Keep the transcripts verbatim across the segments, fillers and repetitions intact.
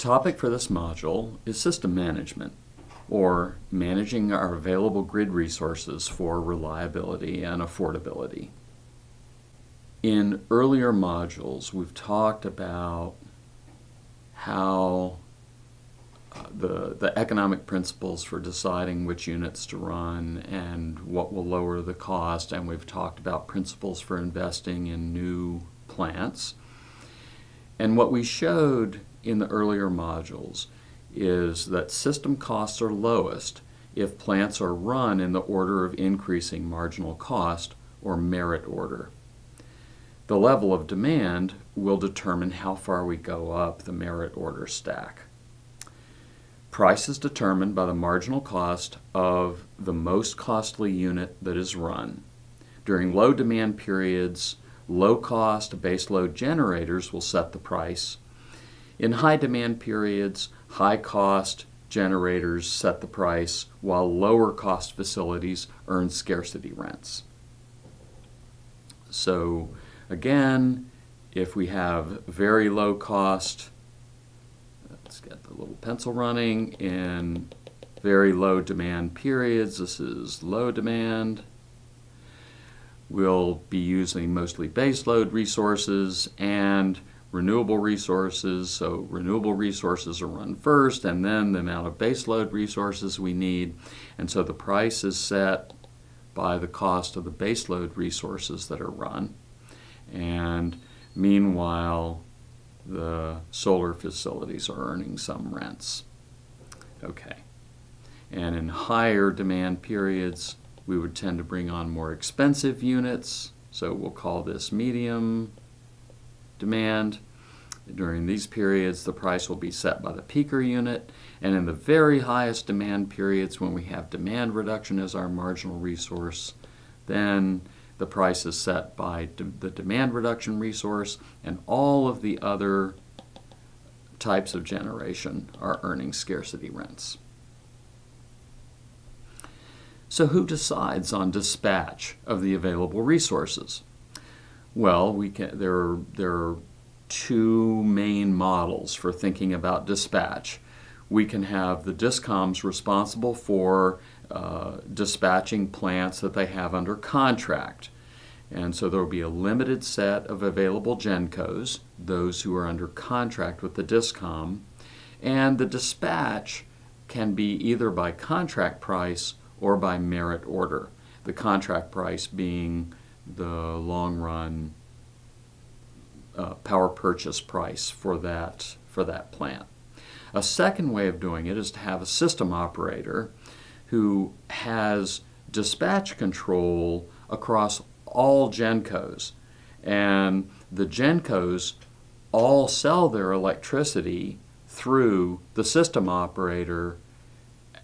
topic for this module is system management, or managing our available grid resources for reliability and affordability. In earlier modules, we've talked about how uh, the, the economic principles for deciding which units to run and what will lower the cost, and we've talked about principles for investing in new plants. And what we showed in the earlier modules is that system costs are lowest if plants are run in the order of increasing marginal cost, or merit order. The level of demand will determine how far we go up the merit order stack. Price is determined by the marginal cost of the most costly unit that is run. During low demand periods, low-cost baseload generators will set the price. In high demand periods, high-cost generators set the price, while lower-cost facilities earn scarcity rents. So again, if we have very low cost, let's get the little pencil running, in very low demand periods, this is low demand, we'll be using mostly baseload resources and renewable resources, so renewable resources are run first and then the amount of baseload resources we need, and so the price is set by the cost of the baseload resources that are run, and meanwhile the solar facilities are earning some rents. Okay, and in higher demand periods we would tend to bring on more expensive units, so we'll call this medium demand. During these periods the price will be set by the peaker unit, and in the very highest demand periods, when we have demand reduction as our marginal resource, then the price is set by de the demand reduction resource, and all of the other types of generation are earning scarcity rents. So who decides on dispatch of the available resources? Well, we can, there are, there are two main models for thinking about dispatch. We can have the DISCOMs responsible for uh, dispatching plants that they have under contract. And so there will be a limited set of available GenCos, those who are under contract with the DISCOM, and the dispatch can be either by contract price or by merit order, the contract price being the long-run uh, power purchase price for that, for that plant. A second way of doing it is to have a system operator who has dispatch control across all GenCos, and the GenCos all sell their electricity through the system operator,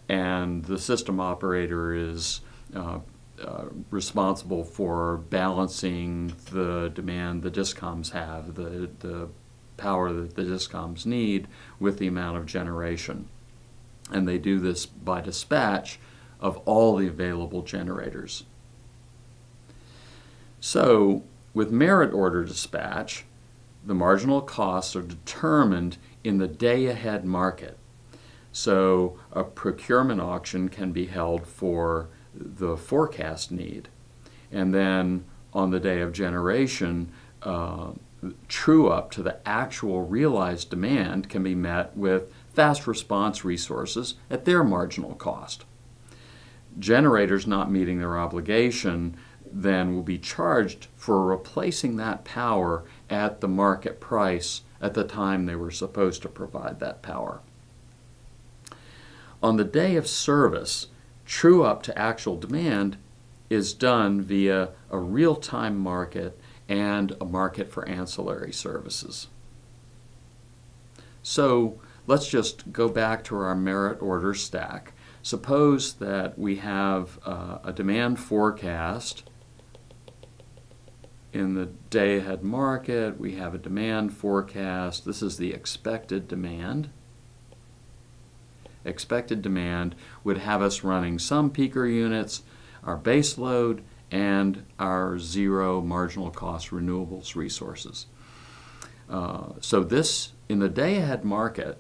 and the system operator is uh, Uh, responsible for balancing the demand the DISCOMs have, the, the power that the DISCOMs need with the amount of generation. And they do this by dispatch of all the available generators. So with merit order dispatch, the marginal costs are determined in the day-ahead market. So a procurement auction can be held for the forecast need, and then on the day of generation, uh, true up to the actual realized demand can be met with fast response resources at their marginal cost. Generators not meeting their obligation then will be charged for replacing that power at the market price at the time they were supposed to provide that power. On the day of service, true up to actual demand is done via a real-time market and a market for ancillary services. So let's just go back to our merit order stack. Suppose that we have uh, a demand forecast in the day-ahead market. We have a demand forecast. This is the expected demand. Expected demand would have us running some peaker units, our base load, and our zero marginal cost renewables resources. Uh, so this, in the day-ahead market,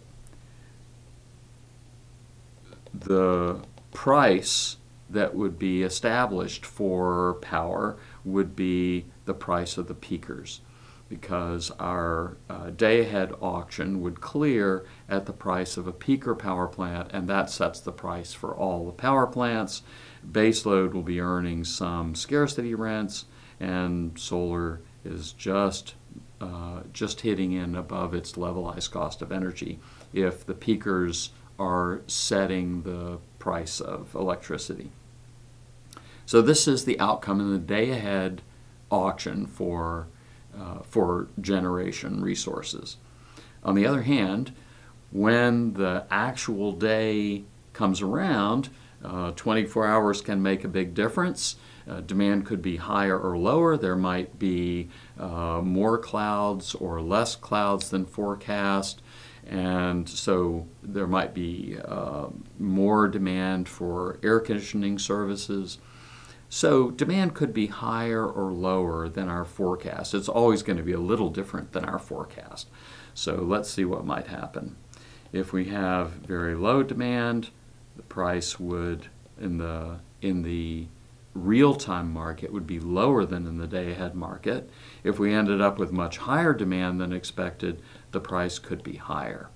the price that would be established for power would be the price of the peakers, because our uh, day-ahead auction would clear at the price of a peaker power plant, and that sets the price for all the power plants. Baseload will be earning some scarcity rents, and solar is just uh, just hitting in above its levelized cost of energy if the peakers are setting the price of electricity. So this is the outcome in the day-ahead auction for uh, for generation resources. On the other hand, when the actual day comes around, uh, twenty-four hours can make a big difference. Uh, demand could be higher or lower. There might be uh, more clouds or less clouds than forecast. And so there might be uh, more demand for air conditioning services. So demand could be higher or lower than our forecast. It's always going to be a little different than our forecast. So let's see what might happen. If we have very low demand, the price would, in the, in the real-time market, would be lower than in the day-ahead market. If we ended up with much higher demand than expected, the price could be higher.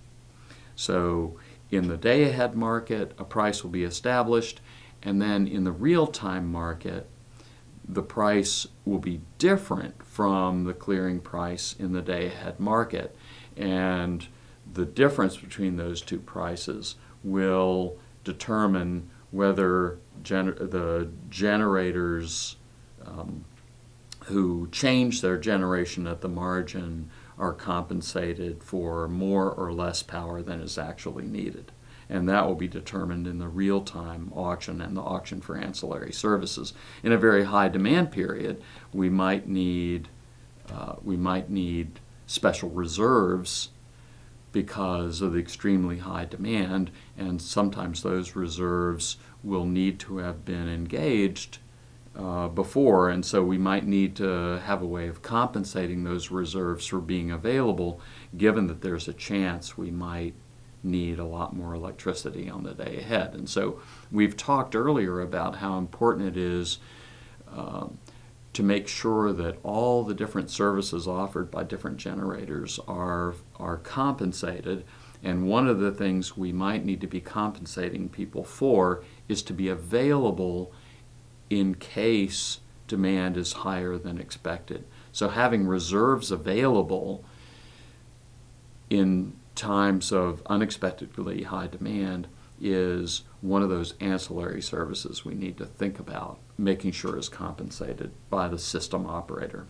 So in the day-ahead market, a price will be established, and then in the real-time market, the price will be different from the clearing price in the day-ahead market. And the difference between those two prices will determine whether gener- the generators um, who change their generation at the margin are compensated for more or less power than is actually needed. And that will be determined in the real-time auction and the auction for ancillary services. In a very high demand period, we might need, uh, we might need special reserves because of the extremely high demand, and sometimes those reserves will need to have been engaged uh, before, and so we might need to have a way of compensating those reserves for being available, given that there's a chance we might need a lot more electricity on the day ahead. And so we've talked earlier about how important it is um, to make sure that all the different services offered by different generators are, are compensated. And one of the things we might need to be compensating people for is to be available in case demand is higher than expected. So having reserves available in times of unexpectedly high demand is one of those ancillary services we need to think about making sure is compensated by the system operator.